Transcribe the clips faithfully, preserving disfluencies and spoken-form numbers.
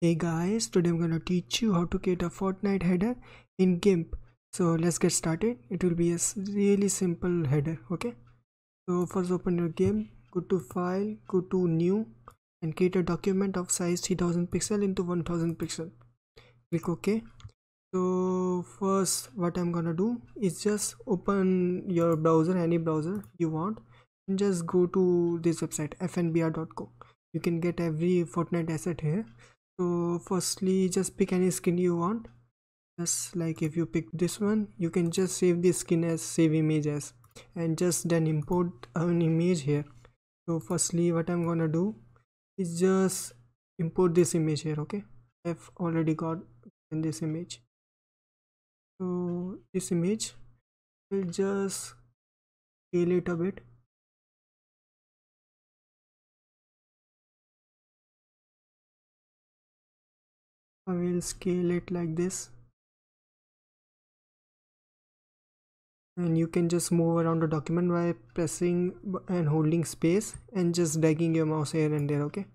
Hey guys, today I'm gonna teach you how to create a Fortnite header in GIMP. So let's get started. It will be a really simple header. Okay, so first open your GIMP, go to file, go to new, and create a document of size three thousand pixel into one thousand pixel. Click OK. So first what I'm gonna do is just open your browser, any browser you want, and just go to this website f n b r dot co. You can get every Fortnite asset here. So firstly, just pick any skin you want. Just like if you pick this one, you can just save this skin as save image as, and just then import an image here. So firstly what I'm gonna do is just import this image here. Okay, I've already got in this image. So this image will just scale it a bit. I will scale it like this, and you can just move around the document by pressing and holding space and just dragging your mouse here and there. Okay,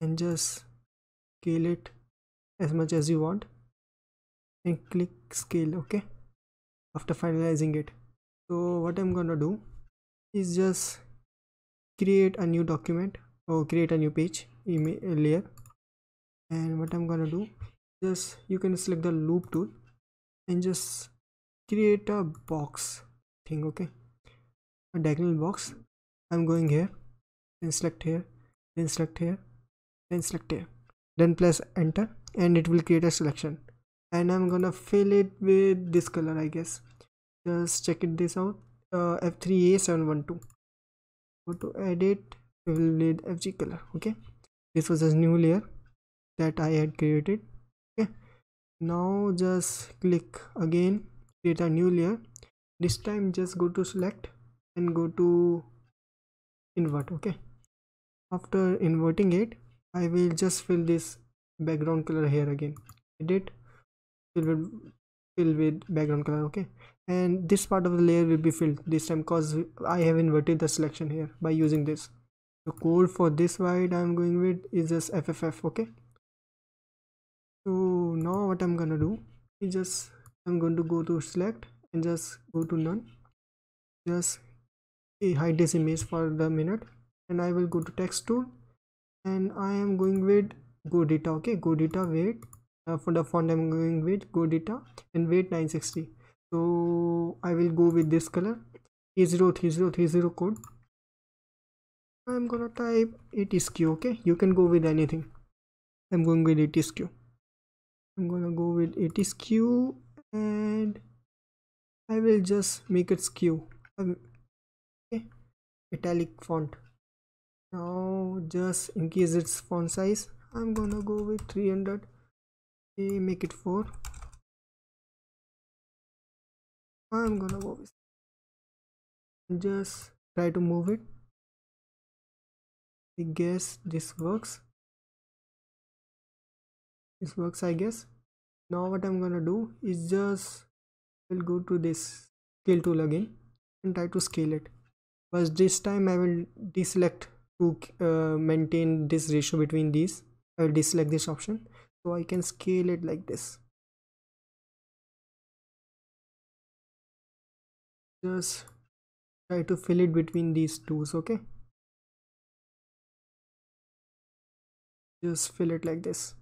and just scale it as much as you want and click scale. Okay, after finalizing it, so what I'm gonna do is just create a new document. Oh, create a new page email layer, and what I'm gonna do, just you can select the loop tool and just create a box thing. Okay, a diagonal box. I'm going here and select here, then select here, then select here, then press enter, and it will create a selection. And I'm gonna fill it with this color, I guess. Just check it this out. uh, F three A seven one two. Go to edit. We will need F G color. Okay, this was a new layer that I had created. Okay, now just click again, create a new layer. This time just go to select and go to invert. Okay, after inverting it, I will just fill this background color here again. Edit, fill with, fill with background color. Okay, and this part of the layer will be filled this time because I have inverted the selection here by using this. The code for this wide I'm going with is just F F F. Okay, so now what I'm gonna do is just I'm going to go to select and just go to none. Just hide this image for the minute, and I will go to text tool, and I am going with Godita. Okay, Godita weight, uh, for the font I'm going with Godita and weight nine sixty. So I will go with this color three zero three zero three zero code. I'm gonna type atskew. Okay, you can go with anything. I'm going with atskew. I'm gonna go with atskew, and I will just make it skew. Okay, italic font. Now just increase its font size. I'm gonna go with three hundred. Okay, make it four. I'm gonna go with. Just try to move it. I guess this works. This works, I guess. Now what I'm gonna do is just will go to this scale tool again and try to scale it. But this time I will deselect to uh, maintain this ratio between these. I will deselect this option so I can scale it like this. Just try to fill it between these twos. Okay. Just fill it like this.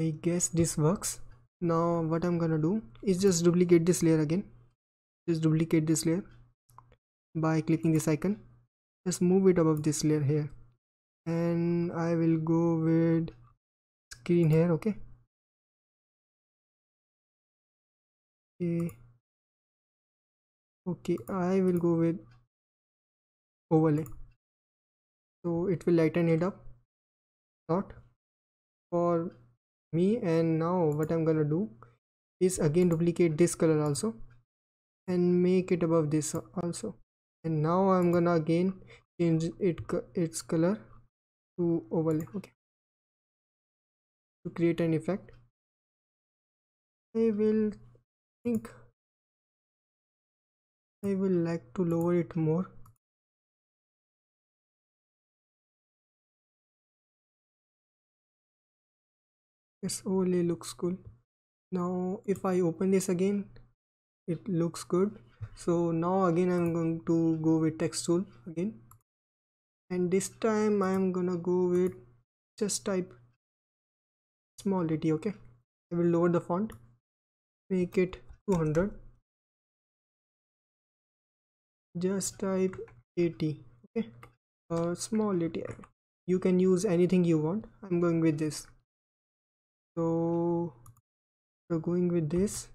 I guess this works. Now what I'm gonna do is just duplicate this layer again. Just duplicate this layer by clicking this icon. Just move it above this layer here, and I will go with screen here. Okay, okay. Okay, I will go with overlay, so it will lighten it up a lot for me. And now what I'm gonna do is again duplicate this color also and make it above this also, and now I'm gonna again change it its color to overlay. Okay, to create an effect, I will think I will like to lower it more. This overlay looks cool. Now if I open this again, it looks good. So now again I'm going to go with text tool again, and this time I'm gonna go with just type small dt. Okay, I will lower the font, make it two hundred, just type eighty. Okay, uh, small dt. You can use anything you want. I'm going with this. So we're going with this.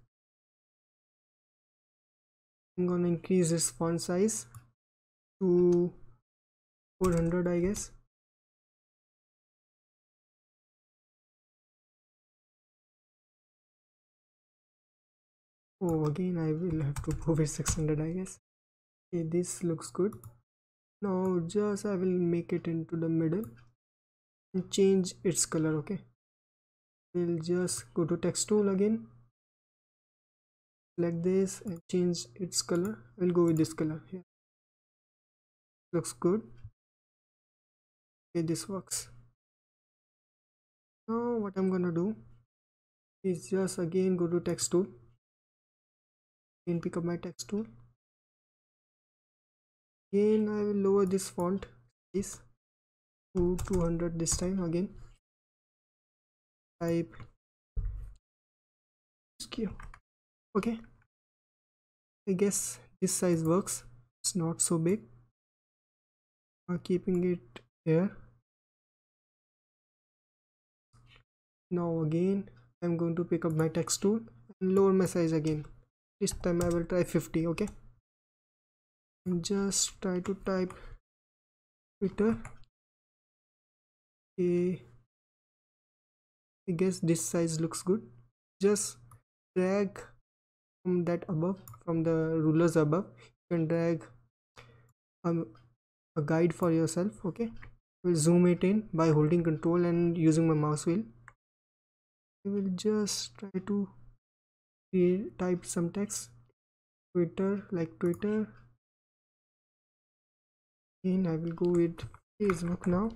I'm gonna increase this font size to four hundred, I guess. Oh, again I will have to go with six hundred, I guess. Okay, this looks good. Now just I will make it into the middle and change its color. Okay, we'll just go to text tool again, like this, and change its color. I'll go with this color here. Looks good. Okay, this works. Now what I'm gonna do is just again go to text tool and pick up my text tool again. I will lower this font size to two hundred this time. Again type atskew. Okay, I guess this size works. It's not so big. I'm keeping it here. Now again I'm going to pick up my text tool and lower my size again. This time I will try fifty. Okay, and just try to type Twitter. Okay, I guess this size looks good. Just drag from that above, from the rulers above, you can drag um, a guide for yourself. Okay, I will zoom it in by holding control and using my mouse wheel. I will just try to type some text, Twitter, like Twitter, and I will go with Facebook now.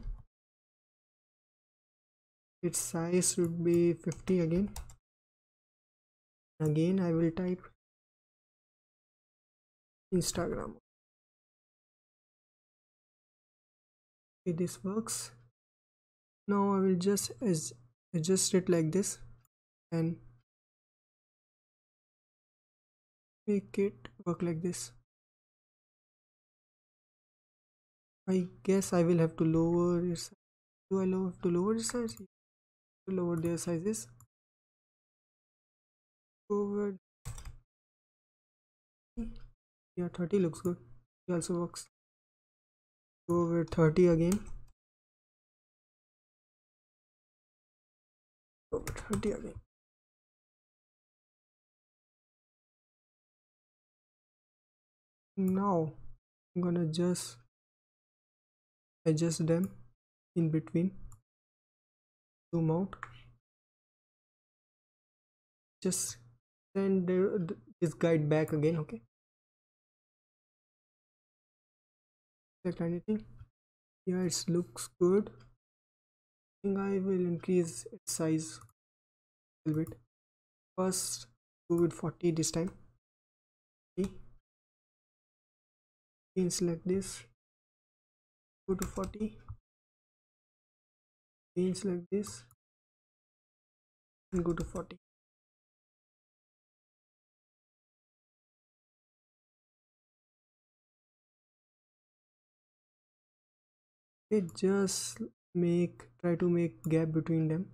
Its size should be fifty again. Again I will type Instagram. Okay, this works. Now I will just adjust it like this and make it work like this. I guess I will have to lower it. Do I have to lower the size? To lower their sizes. Over yeah, thirty looks good. It also works. Go with thirty again. Over thirty again. Now I'm gonna just adjust them in between. Zoom out. Just send this guide back again. Okay, select anything. Yeah, it looks good. I think I will increase its size a little bit. First go with forty this time. Okay, and select this, go to forty, and select this and go to forty. Okay, just make try to make gap between them.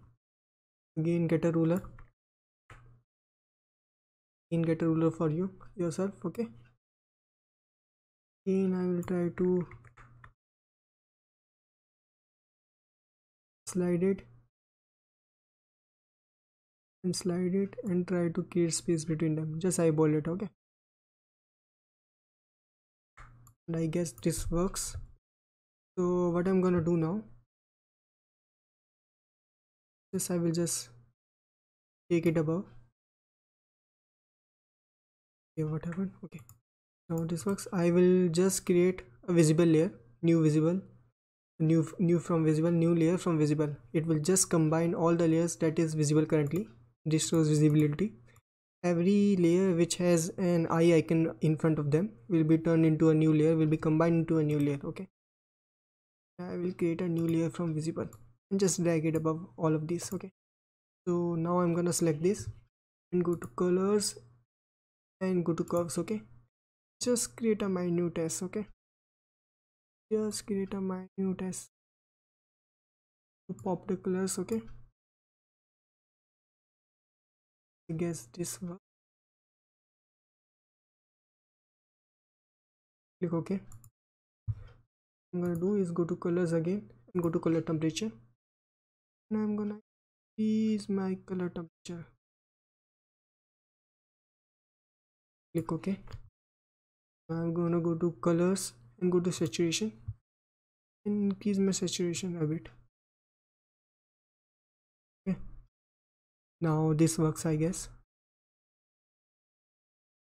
Again get a ruler, again get a ruler for you yourself. Okay, again I will try to slide it and slide it and try to create space between them. Just eyeball it. Okay, and I guess this works. So what I'm gonna do now, this I will just take it above. Okay, what happened? Okay, how this works. I will just create a visible layer, new visible, new new from visible, new layer from visible. It will just combine all the layers that is visible currently. This shows visibility. Every layer which has an eye icon in front of them will be turned into a new layer, will be combined into a new layer. Okay, I will create a new layer from visible and just drag it above all of these. Okay, so now I'm gonna select this and go to colors and go to curves. Okay, just create a minute S. Okay, just create a minute S to pop the colors. Okay, I guess this one, click OK. I'm gonna do is go to colors again and go to color temperature, and I'm gonna increase my color temperature, click OK. I'm gonna go to colors and go to saturation, increase my saturation a bit. Okay, now this works, I guess.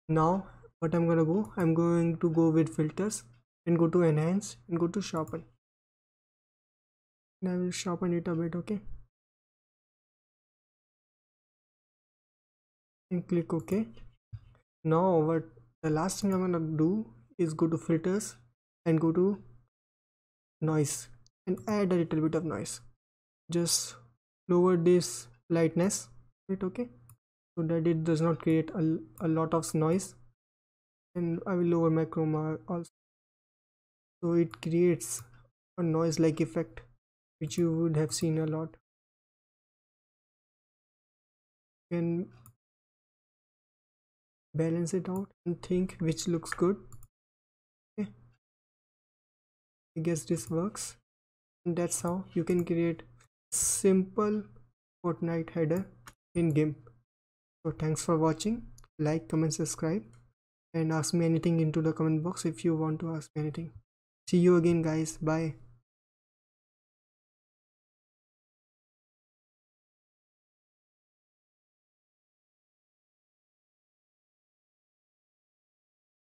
Now what I'm gonna go, I'm going to go with filters and go to enhance and go to sharpen, and I will sharpen it a bit. Okay, and click OK. Now what the last thing I'm gonna do is go to filters and go to noise and add a little bit of noise. Just lower this lightness bit, okay, so that it does not create a, a lot of noise, and I will lower my chroma also, so it creates a noise like effect which you would have seen a lot. You can balance it out and think which looks good. Okay, I guess this works, and that's how you can create simple Fortnite header in GIMP. So thanks for watching. Like, comment, subscribe, and ask me anything into the comment box if you want to ask me anything. See you again, guys. Bye.